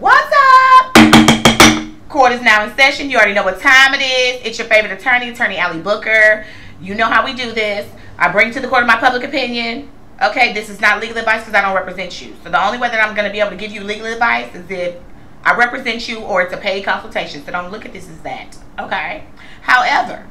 What's up? Court is now in session. You already know what time it is. It's your favorite attorney, Attorney Allie Booker. You know how we do this. I bring to the court of my public opinion. Okay, this is not legal advice because I don't represent you. So the only way that I'm going to be able to give you legal advice is if I represent you or it's a paid consultation. So don't look at this as that. Okay. However,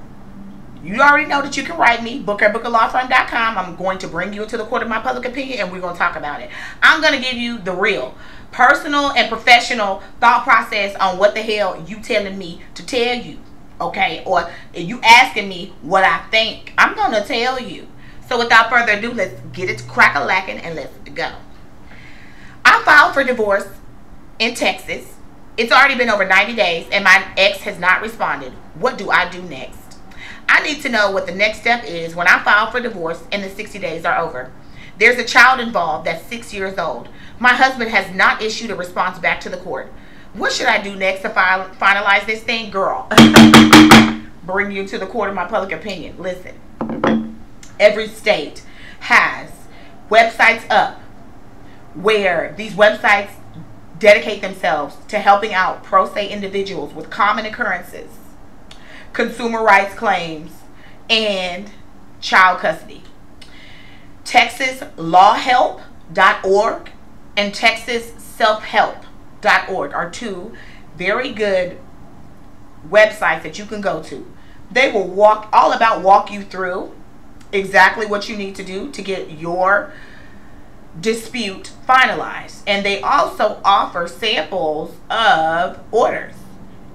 you already know that you can write me, Booker at BookerLawFirm.com. I'm going to bring you into the court of my public opinion and we're going to talk about it. I'm going to give you the real personal and professional thought process on what the hell you telling me to tell you. Okay, or you asking me what I think. I'm going to tell you. So without further ado, let's get it crack-a-lacking and let's go. I filed for divorce in Texas. It's already been over 90 days and my ex has not responded. What do I do next? I need to know what the next step is when I file for divorce and the 60 days are over. There's a child involved that's 6 years old. My husband has not issued a response back to the court. What should I do next to finalize this thing? Girl, bring you to the court of my public opinion. Listen, every state has websites up where these websites dedicate themselves to helping out pro se individuals with common occurrences, consumer rights claims, and child custody. TexasLawHelp.org and TexasSelfHelp.org are two very good websites that you can go to. They will walk you through exactly what you need to do to get your dispute finalized, and they also offer samples of orders.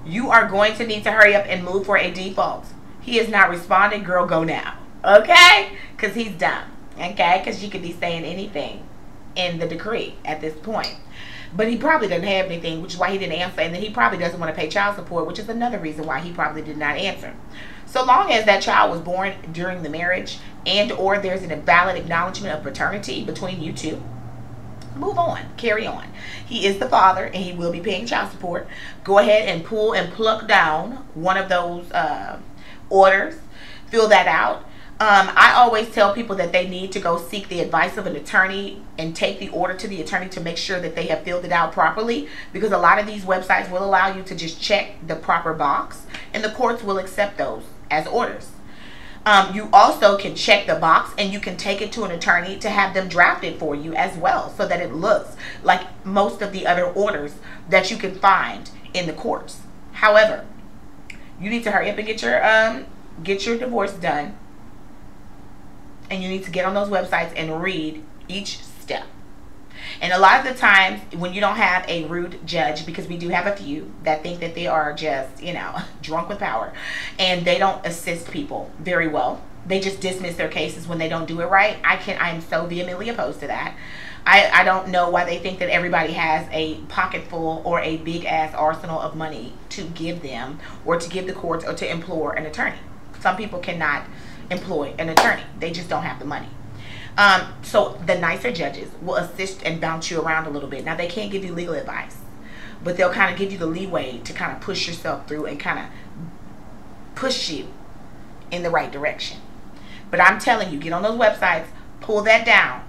You are going to need to hurry up and move for a default. He is not responding. Girl, go now. Okay, because he's dumb. Okay, because you could be saying anything in the decree at this point, but he probably doesn't have anything, which is why he didn't answer, and then he probably doesn't want to pay child support, which is another reason why he probably did not answer. So long as that child was born during the marriage and or there's an invalid acknowledgement of paternity between you two, move on, carry on. He is the father and he will be paying child support. Go ahead and pull and pluck down one of those orders, fill that out. I always tell people that they need to go seek the advice of an attorney and take the order to the attorney to make sure that they have filled it out properly, because a lot of these websites will allow you to just check the proper box and the courts will accept those as orders. You also can check the box and you can take it to an attorney to have them draft it for you as well, so that it looks like most of the other orders that you can find in the courts. However, you need to hurry up and get your divorce done. And you need to get on those websites and read each step. And a lot of the times when you don't have a rude judge, because we do have a few that think that they are just, you know, drunk with power, and they don't assist people very well. They just dismiss their cases when they don't do it right. I'm so vehemently opposed to that. I don't know why they think that everybody has a pocket full or a big ass arsenal of money to give them or to give the courts or to employ an attorney. Some people cannot employ an attorney. They just don't have the money. So the nicer judges will assist and bounce you around a little bit. Now, they can't give you legal advice, but they'll kind of give you the leeway to kind of push yourself through and kind of push you in the right direction. But I'm telling you, get on those websites, pull that down,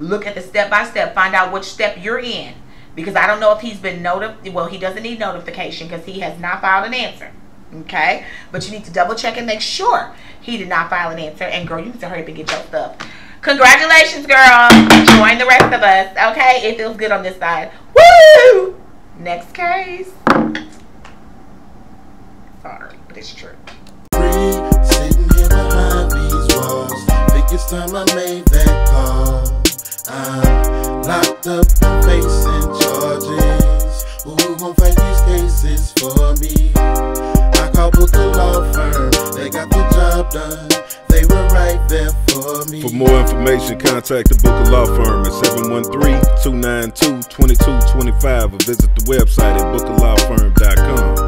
look at the step-by-step, find out which step you're in, because I don't know if he's been notified. Well, he doesn't need notification because he has not filed an answer. Okay, but you need to double check and make sure he did not file an answer. And girl, you need to hurry up and get your stuff. Congratulations, girl. Join the rest of us. Okay, it feels good on this side. Woo! Next case. Sorry, but it's true. Free, sitting here behind these walls. Think it's time I made that call. I'm locked up and facing charges. Who gon' fight these cases for me? Booker Law Firm, they got the job done, they were right there for me. For more information, contact the Booker Law Firm at 713-292-2225 or visit the website at bookerlawfirm.com.